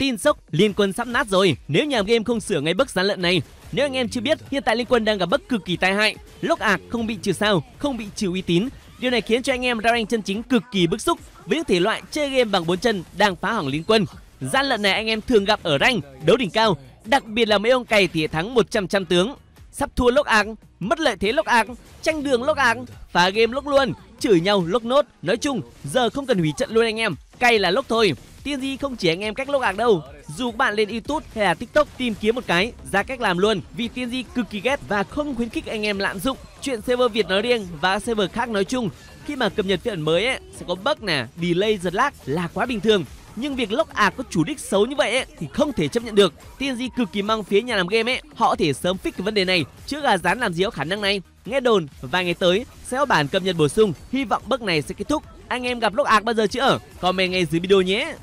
Tin sốc, Liên Quân sắp nát rồi nếu nhà game không sửa ngay bug gian lận này. Nếu anh em chưa biết, hiện tại Liên Quân đang gặp bug cực kỳ tai hại, lốc ạc, không bị trừ sao, không bị trừ uy tín. Điều này khiến cho anh em ra rank chân chính cực kỳ bức xúc với những thể loại chơi game bằng 4 chân đang phá hỏng Liên Quân. Gian lận này anh em thường gặp ở rank đấu đỉnh cao, đặc biệt là mấy ông cày thì thắng 100 tướng. Sắp thua lốc ạc, mất lợi thế lốc ạc, tranh đường lốc ạc, phá game lốc luôn, chửi nhau lốc nốt. Nói chung giờ không cần hủy trận luôn anh em, cày là lốc thôi. Tiên Di không chỉ anh em cách lốc ạc đâu, dù các bạn lên YouTube hay là TikTok tìm kiếm một cái ra cách làm luôn, vì Tiên Di cực kỳ ghét và không khuyến khích anh em lạm dụng chuyện server Việt nói riêng và server khác nói chung. Khi mà cập nhật phiên bản mới ấy, sẽ có bug nè, delay, giật lag là quá bình thường, nhưng việc lốc ạc có chủ đích xấu như vậy ấy, thì không thể chấp nhận được. Tiên Di cực kỳ mong phía nhà làm game ấy, họ có thể sớm fix cái vấn đề này chứ gà rán làm gì có khả năng này. Nghe đồn vài ngày tới sẽ có bản cập nhật bổ sung, hy vọng bug này sẽ kết thúc. Anh em gặp lốc ạc bao giờ chưa? Comment ngay dưới video nhé.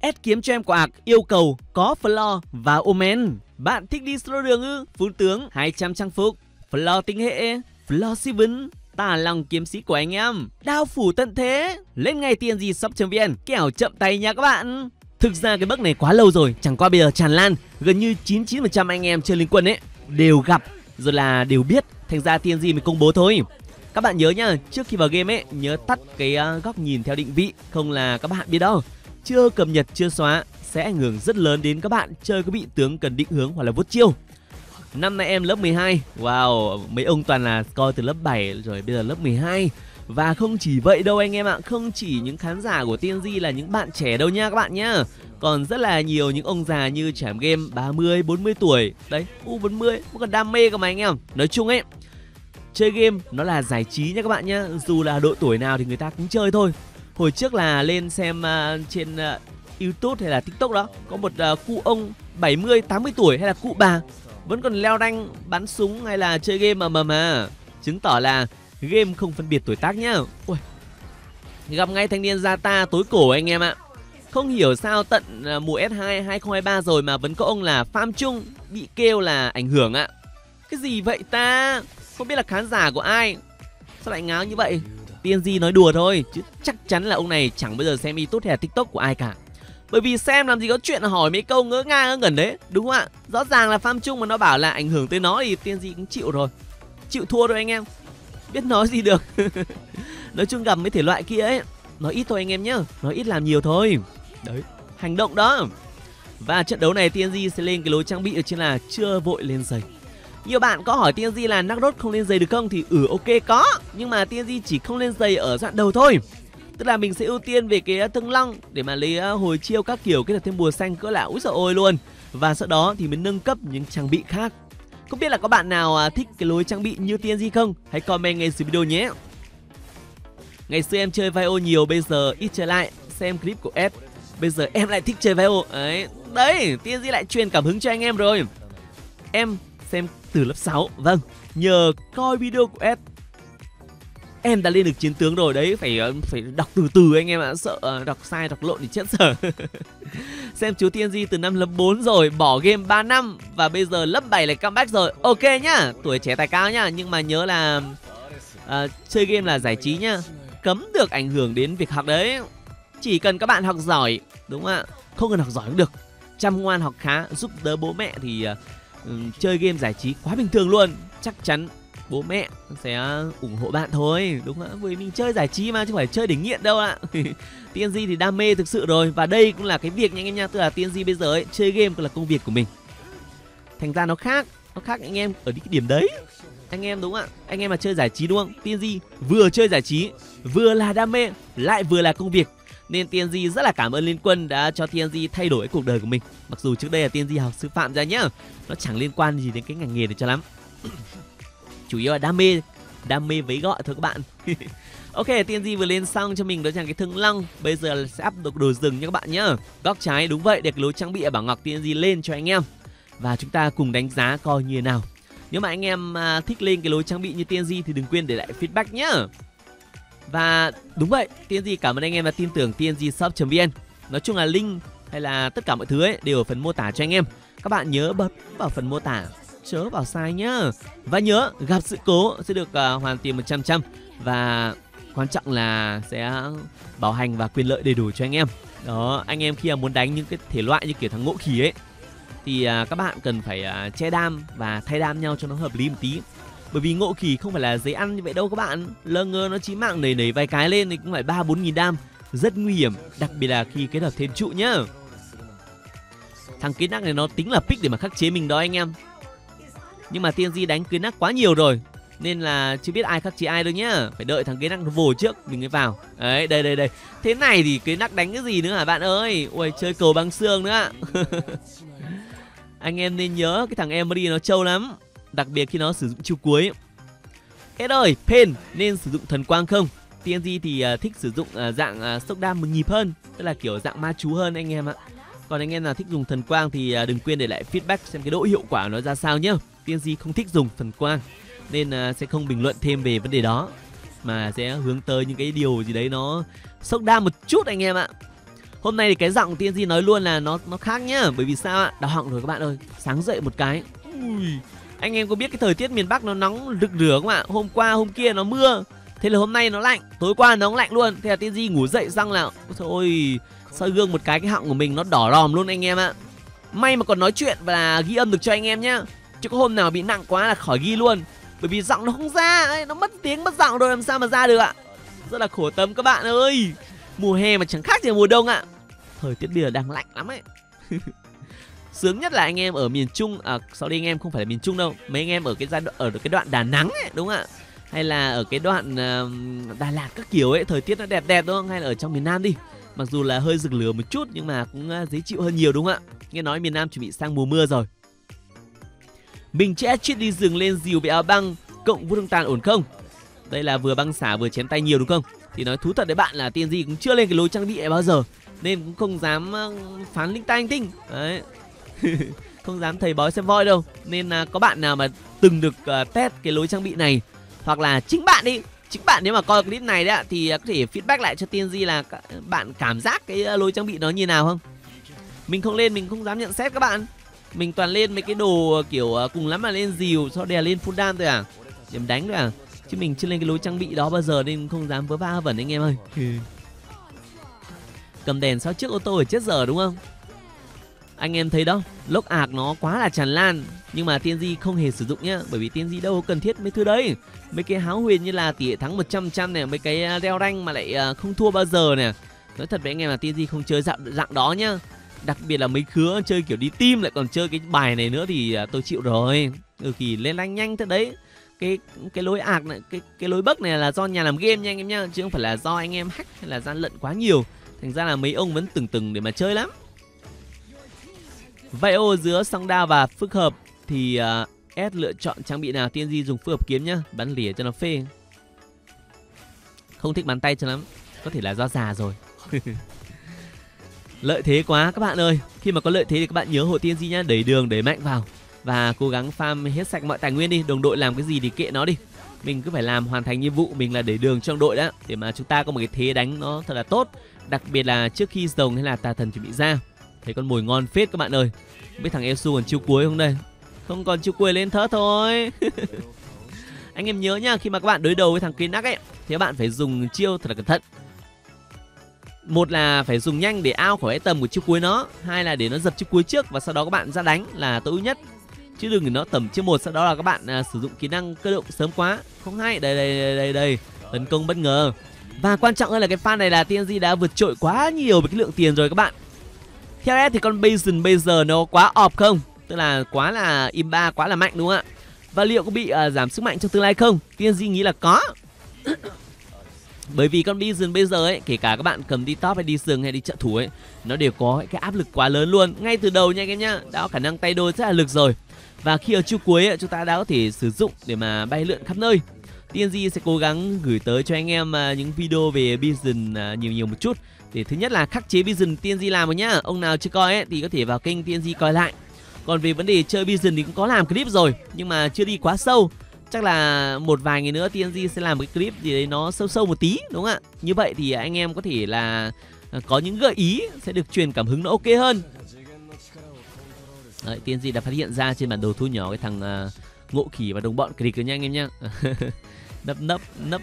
Ad kiếm cho em quả ạc, yêu cầu có floor và omen. Bạn thích đi solo đường ư? Phú tướng 200 trang phục, floor tinh hệ, floor Seven, tà lòng kiếm sĩ của anh em, đao phủ tận thế. Lên ngay tienzi.vn, kẻo chậm tay nha các bạn. Thực ra cái bug này quá lâu rồi, chẳng qua bây giờ tràn lan, gần như 99% anh em chơi Liên Quân ấy đều gặp rồi, là đều biết, thành ra Tienzi mới công bố thôi. Các bạn nhớ nhá, trước khi vào game ấy nhớ tắt cái góc nhìn theo định vị, không là các bạn biết đâu, chưa cập nhật chưa xóa sẽ ảnh hưởng rất lớn đến các bạn chơi có bị tướng cần định hướng hoặc là vuốt chiêu. Năm nay em lớp 12, wow, mấy ông toàn là coi từ lớp 7 rồi bây giờ lớp 12. Và không chỉ vậy đâu anh em ạ, không chỉ những khán giả của TNG là những bạn trẻ đâu nha các bạn nhá, còn rất là nhiều những ông già như trẻ game 30, 40 tuổi. Đấy, U40 cũng còn đam mê cơ mà anh em. Nói chung ấy, chơi game nó là giải trí nha các bạn nhá, dù là độ tuổi nào thì người ta cũng chơi thôi. Hồi trước là lên xem trên YouTube hay là TikTok đó, có một cụ ông 70, 80 tuổi hay là cụ bà vẫn còn leo rank bắn súng hay là chơi game mà. Chứng tỏ là game không phân biệt tuổi tác nhá. Ui, gặp ngay thanh niên da ta tối cổ anh em ạ. Không hiểu sao tận mùa S2 2023 rồi mà vẫn có ông là farm chung bị kêu là ảnh hưởng ạ. Cái gì vậy ta? Không biết là khán giả của ai, sao lại ngáo như vậy? TNG nói đùa thôi, chứ chắc chắn là ông này chẳng bao giờ xem YouTube hay là TikTok của ai cả. Bởi vì xem làm gì có chuyện hỏi mấy câu ngỡ nga ngỡ ngẩn đấy, đúng không ạ? Rõ ràng là farm chung mà nó bảo là ảnh hưởng tới nó thì TNG cũng chịu rồi, chịu thua rồi anh em, biết nói gì được. Nói chung gặp mấy thể loại kia ấy, nói ít thôi anh em nhá, nói ít làm nhiều thôi. Đấy, hành động đó. Và trận đấu này TNG sẽ lên cái lối trang bị ở trên là chưa vội lên giày. Nhiều bạn có hỏi TNG là Nagrod không lên giày được không, thì ok có, nhưng mà TNG chỉ không lên giày ở đoạn đầu thôi. Tức là mình sẽ ưu tiên về cái thương long để mà lấy hồi chiêu các kiểu, kết hợp thêm bùa xanh cỡ là úi dồi ôi luôn. Và sau đó thì mình nâng cấp những trang bị khác. Không biết là có bạn nào thích cái lối trang bị như TNG không? Hãy comment ngay dưới video nhé. Ngày xưa em chơi Vio nhiều, bây giờ ít chơi lại, xem clip của Ad. Bây giờ em lại thích chơi Vio. Đấy, TNG lại truyền cảm hứng cho anh em rồi. Em xem từ lớp 6, vâng, nhờ coi video của Ad em đã lên được chiến tướng rồi đấy. Phải đọc từ anh em ạ, sợ đọc sai đọc lộn thì chết sở. Xem chú TNG từ năm lớp 4 rồi, bỏ game 3 năm và bây giờ lớp 7 lại comeback rồi. Ok nhá, tuổi trẻ tài cao nhá, nhưng mà nhớ là chơi game là giải trí nhá, cấm được ảnh hưởng đến việc học đấy. Chỉ cần các bạn học giỏi, đúng không ạ? Không cần học giỏi cũng được, chăm ngoan học khá, giúp đỡ bố mẹ thì chơi game giải trí quá bình thường luôn, chắc chắn bố mẹ sẽ ủng hộ bạn thôi, đúng không? Vì mình chơi giải trí mà chứ không phải chơi để nghiện đâu ạ. TNG thì đam mê thực sự rồi, và đây cũng là cái việc nha anh em nha, tức là TNG bây giờ ấy, chơi game là công việc của mình. Thành ra nó khác anh em ở cái điểm đấy. Anh em đúng không ạ? Anh em mà chơi giải trí đúng không? TNG vừa chơi giải trí, vừa là đam mê, lại vừa là công việc. Nên TNG rất là cảm ơn Liên Quân đã cho TNG thay đổi cuộc đời của mình. Mặc dù trước đây là TNG học sư phạm ra nhá, nó chẳng liên quan gì đến cái ngành nghề này cho lắm. Chủ yếu là đam mê với gọi thôi các bạn. Ok, TNG vừa lên xong cho mình đó là cái thương long, bây giờ là sẽ áp được đồ rừng nha các bạn nhá. Góc trái đúng vậy, để cái lối trang bị ở Bảo Ngọc TNG lên cho anh em. Và chúng ta cùng đánh giá coi như thế nào. Nếu mà anh em thích lên cái lối trang bị như TNG thì đừng quên để lại feedback nhá. Và đúng vậy, TNG cảm ơn anh em đã tin tưởng tienzi.vn. Nói chung là link hay là tất cả mọi thứ ấy đều ở phần mô tả cho anh em. Các bạn nhớ bấm vào phần mô tả, chớ vào sai nhá. Và nhớ gặp sự cố sẽ được hoàn tiền 100%. Và quan trọng là sẽ bảo hành và quyền lợi đầy đủ cho anh em. Đó, anh em khi mà muốn đánh những cái thể loại như kiểu thằng Ngộ Khí ấy thì các bạn cần phải che đam và thay đam nhau cho nó hợp lý một tí. Bởi vì Ngộ Khí không phải là giấy ăn như vậy đâu các bạn. Lơ ngơ nó chí mạng nảy nảy vài cái lên thì cũng phải 3-4.000 đam, rất nguy hiểm, đặc biệt là khi kết hợp thêm trụ nhá. Thằng Kiến Nắc này nó tính là pick để mà khắc chế mình đó anh em. Nhưng mà TNG đánh Kiến Nắc quá nhiều rồi nên là chưa biết ai khắc chế ai đâu nhá. Phải đợi thằng Kiến Nắc nó vồ trước mình mới vào. Đấy, đây. Thế này thì Kiến Nắc đánh cái gì nữa hả bạn ơi? Ôi, chơi cầu băng xương nữa. Anh em nên nhớ cái thằng Emery nó trâu lắm, đặc biệt khi nó sử dụng chiêu cuối. Ê ơi, Pain nên sử dụng thần quang không? TNG thì thích sử dụng dạng sốc đam một nhịp hơn, tức là kiểu dạng ma chú hơn anh em ạ. Còn anh em nào thích dùng thần quang thì đừng quên để lại feedback xem cái độ hiệu quả của nó ra sao nhá. TNG không thích dùng thần quang nên sẽ không bình luận thêm về vấn đề đó, mà sẽ hướng tới những cái điều gì đấy nó sốc đam một chút anh em ạ. Hôm nay thì cái giọng TNG nói luôn là nó khác nhá. Bởi vì sao ạ? Đau họng rồi các bạn ơi, sáng dậy một cái. Ui, anh em có biết cái thời tiết miền Bắc nó nóng rực rửa không ạ? Hôm qua hôm kia nó mưa, thế là hôm nay nó lạnh, tối qua nó cũng lạnh luôn. Thế là TNG ngủ dậy răng là thôi, soi gương một cái họng của mình nó đỏ ròm luôn anh em ạ. May mà còn nói chuyện và ghi âm được cho anh em nhá, chứ có hôm nào bị nặng quá là khỏi ghi luôn. Bởi vì giọng nó không ra, nó mất tiếng mất giọng rồi làm sao mà ra được ạ. Rất là khổ tâm các bạn ơi. Mùa hè mà chẳng khác gì mùa đông ạ. Thời tiết bây giờ đang lạnh lắm ấy. Sướng nhất là anh em ở miền Trung, sau đây anh em không phải là miền Trung đâu, mấy anh em ở cái đoạn Đà Nẵng ấy, đúng không ạ? Hay là ở cái đoạn Đà Lạt các kiểu ấy, thời tiết nó đẹp đúng không? Hay là ở trong miền Nam đi, mặc dù là hơi rực lửa một chút nhưng mà cũng dễ chịu hơn nhiều đúng không ạ? Nghe nói miền Nam chuẩn bị sang mùa mưa rồi. Mình chẽ chết đi rừng lên dìu về áo băng cộng Vũ Đông Tàn ổn không? Đây là vừa băng xả vừa chém tay nhiều đúng không? Thì nói thú thật với bạn là TNG cũng chưa lên cái lối trang bị này bao giờ nên cũng không dám phán linh tai linh tinh đấy. Không dám thầy bói xem voi đâu. Nên là có bạn nào mà từng được test cái lối trang bị này, hoặc là chính bạn nếu mà coi clip này đấy ạ, thì có thể feedback lại cho TNG là bạn cảm giác cái lối trang bị nó như nào không? Mình không lên, mình không dám nhận xét các bạn. Mình toàn lên mấy cái đồ kiểu cùng lắm là lên dìu sau đè lên full đam thôi à, điểm đánh thôi à, chứ mình chưa lên cái lối trang bị đó bao giờ nên không dám vớ va vẩn anh em ơi. Cầm đèn sau trước ô tô ở chết giờ đúng không? Anh em thấy đó, lốc ạc nó quá là tràn lan, nhưng mà TNG không hề sử dụng nhá. Bởi vì TNG đâu có cần thiết mấy thứ đấy. Mấy cái háo huyền như là tỷ lệ thắng 100% này, mấy cái đeo ranh mà lại không thua bao giờ này. Nói thật với anh em là TNG không chơi dạng đó nhá. Đặc biệt là mấy khứa chơi kiểu đi team lại còn chơi cái bài này nữa thì tôi chịu rồi. Kỳ lên lanh nhanh thế đấy. Cái lối ạc này, cái lối bug này là do nhà làm game nha anh em nhá, chứ không phải là do anh em hack hay là gian lận quá nhiều. Thành ra là mấy ông vẫn từng để mà chơi lắm. Vậy ô giữa song đao và phức hợp thì S lựa chọn trang bị nào? TNG dùng phức hợp kiếm nhá, bắn lìa cho nó phê. Không thích bắn tay cho lắm, có thể là do già rồi. Lợi thế quá các bạn ơi. Khi mà có lợi thế thì các bạn nhớ hộ TNG nhá, đẩy đường đẩy mạnh vào và cố gắng farm hết sạch mọi tài nguyên đi. Đồng đội làm cái gì thì kệ nó đi, mình cứ phải làm hoàn thành nhiệm vụ mình là đẩy đường trong đội đó, để mà chúng ta có một cái thế đánh nó thật là tốt. Đặc biệt là trước khi rồng hay là tà thần chuẩn bị ra. Thấy con mồi ngon phết các bạn ơi. Biết thằng Esu còn chiêu cuối không đây? Không còn chiêu cuối lên thớt thôi. Anh em nhớ nhá, khi mà các bạn đối đầu với thằng Kiến Nắc ấy thì các bạn phải dùng chiêu thật là cẩn thận. Một là phải dùng nhanh để ao khỏi cái tầm của chiêu cuối nó, hai là để nó giật chiêu cuối trước và sau đó các bạn ra đánh là tối ưu nhất. Chứ đừng để nó tầm chiêu một sau đó là các bạn sử dụng kỹ năng cơ động sớm quá, không hay. Đây, tấn công bất ngờ. Và quan trọng hơn là cái pha này là TNG đã vượt trội quá nhiều về cái lượng tiền rồi các bạn. Theo em thì con Basin bây giờ nó quá ọp không? Tức là quá là imba, quá là mạnh đúng không ạ? Và liệu có bị giảm sức mạnh trong tương lai không? TNG nghĩ là có. Bởi vì con Basin bây giờ ấy, kể cả các bạn cầm đi top hay đi sừng hay đi trợ thủ ấy, nó đều có cái áp lực quá lớn luôn. Ngay từ đầu nha anh em nhá, đã có khả năng tay đôi rất là lực rồi. Và khi ở chiêu cuối ấy, chúng ta đã có thể sử dụng để mà bay lượn khắp nơi. TNG sẽ cố gắng gửi tới cho anh em những video về Basin nhiều một chút. Để thứ nhất là khắc chế Basin TNG làm rồi nhá. Ông nào chưa coi ấy thì có thể vào kênh TNG coi lại. Còn về vấn đề chơi Basin thì cũng có làm clip rồi, nhưng mà chưa đi quá sâu. Chắc là một vài ngày nữa TNG sẽ làm một cái clip gì đấy nó sâu một tí đúng không ạ? Như vậy thì anh em có thể là có những gợi ý sẽ được truyền cảm hứng nó ok hơn. Đấy, TNG đã phát hiện ra trên bản đồ thu nhỏ cái thằng Ngộ Khí và đồng bọn kịch rồi nha anh em nhá.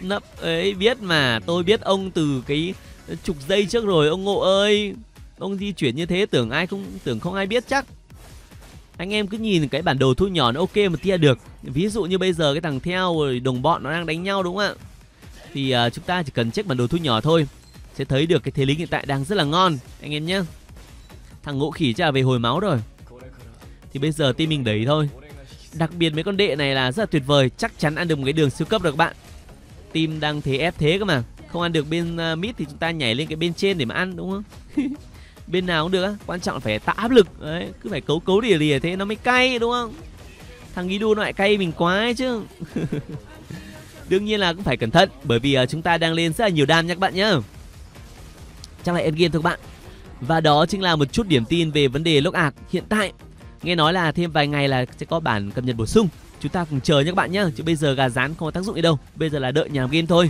nấp ấy, biết mà, tôi biết ông từ cái chục giây trước rồi ông Ngộ ơi. Ông di chuyển như thế tưởng không ai biết chắc. Anh em cứ nhìn cái bản đồ thu nhỏ nó ok một tia được. Ví dụ như bây giờ cái thằng Theo rồi đồng bọn nó đang đánh nhau đúng không ạ? Thì chúng ta chỉ cần check bản đồ thu nhỏ thôi, sẽ thấy được cái thế lính hiện tại đang rất là ngon anh em nhé. Thằng Ngộ Khỉ trả về hồi máu rồi, thì bây giờ team mình đẩy thôi. Đặc biệt mấy con đệ này là rất là tuyệt vời, chắc chắn ăn được một cái đường siêu cấp được các bạn. Team đang thế ép thế cơ mà, không ăn được bên mid thì chúng ta nhảy lên cái bên trên để mà ăn đúng không? Bên nào cũng được á, quan trọng là phải tạo áp lực đấy, cứ phải cấu cấu đỉa thế nó mới cay đúng không? Thằng Gidu nó lại cay mình quá ấy chứ. Đương nhiên là cũng phải cẩn thận, bởi vì chúng ta đang lên rất là nhiều đam nha các bạn nhá. Chắc là endgame thôi các bạn. Và đó chính là một chút điểm tin về vấn đề lốc ạc hiện tại. Nghe nói là thêm vài ngày là sẽ có bản cập nhật bổ sung, chúng ta cùng chờ nhé các bạn nhá. Chứ bây giờ gà rán không có tác dụng gì đâu, bây giờ là đợi nhà game thôi.